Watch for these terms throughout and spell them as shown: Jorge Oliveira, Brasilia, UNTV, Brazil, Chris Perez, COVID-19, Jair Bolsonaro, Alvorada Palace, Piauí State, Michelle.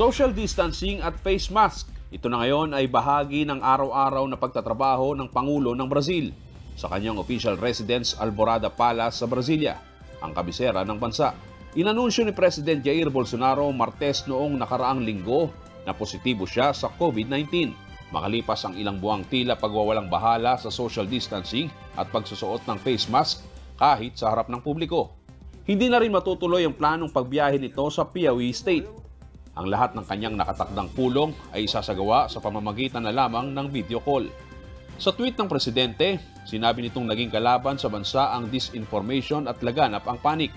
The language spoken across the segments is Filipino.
social distancing at face mask. Ito na ngayon ay bahagi ng araw-araw na pagtatrabaho ng Pangulo ng Brazil sa kanyang official residence Alvorada Palace sa Brasilia, ang kabisera ng bansa. Inanunsyo ni President Jair Bolsonaro Martes noong nakaraang linggo na positibo siya sa COVID-19. Makalipas ang ilang buwang tila pagwawalang bahala sa social distancing at pagsusuot ng face mask kahit sa harap ng publiko. Hindi na rin matutuloy ang planong pagbiyahe nito sa Piauí State. Ang lahat ng kanyang nakatakdang pulong ay isasagawa sa pamamagitan na lamang ng video call. Sa tweet ng presidente, sinabi nitong naging kalaban sa bansa ang disinformation at laganap ang panic.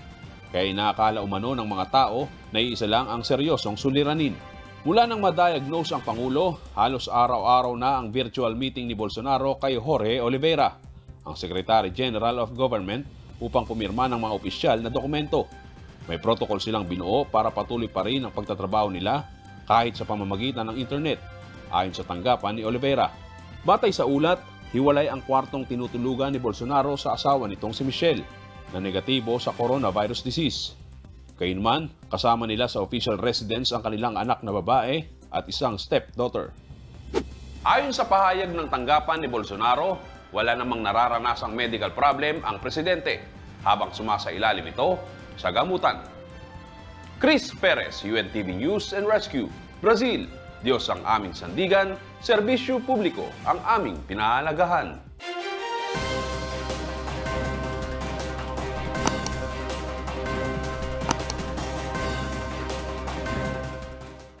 Kaya inaakala umano ng mga tao na iisa lang ang seryosong suliranin. Mula nang madiagnose ang Pangulo, halos araw-araw na ang virtual meeting ni Bolsonaro kay Jorge Oliveira, ang Secretary General of Government, upang pumirma ng mga opisyal na dokumento. May protocol silang binuo para patuloy pa rin ang pagtatrabaho nila kahit sa pamamagitan ng internet, ayon sa tanggapan ni Oliveira. Batay sa ulat, hiwalay ang kwartong tinutulugan ni Bolsonaro sa asawa nitong si Michelle na negatibo sa coronavirus disease. Kayunman, kasama nila sa official residence ang kanilang anak na babae at isang stepdaughter. Ayon sa pahayag ng tanggapan ni Bolsonaro, wala namang nararanasang medical problem ang presidente habang sumasailalim ito sa gamutan. Chris Perez, UNTV News and Rescue, Brazil. Diyos ang aming sandigan, serbisyo publiko ang aming pinahalagahan.